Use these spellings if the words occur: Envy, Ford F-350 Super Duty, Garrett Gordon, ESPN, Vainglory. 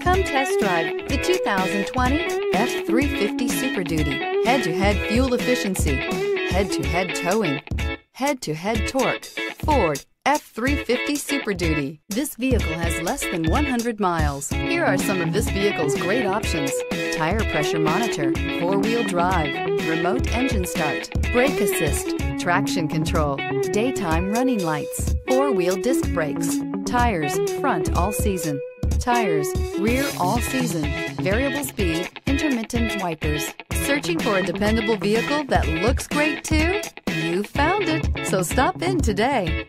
Come test drive the 2020 F-350 Super Duty. Head-to-head fuel efficiency, head-to-head towing, head-to-head torque. Ford F-350 Super Duty. This vehicle has less than 100 miles. Here are some of this vehicle's great options: tire pressure monitor, four-wheel drive, remote engine start, brake assist, traction control, daytime running lights, four-wheel disc brakes, tires front all season, tires rear all season, variable speed, intermittent wipers. Searching for a dependable vehicle that looks great too? You found it, so stop in today.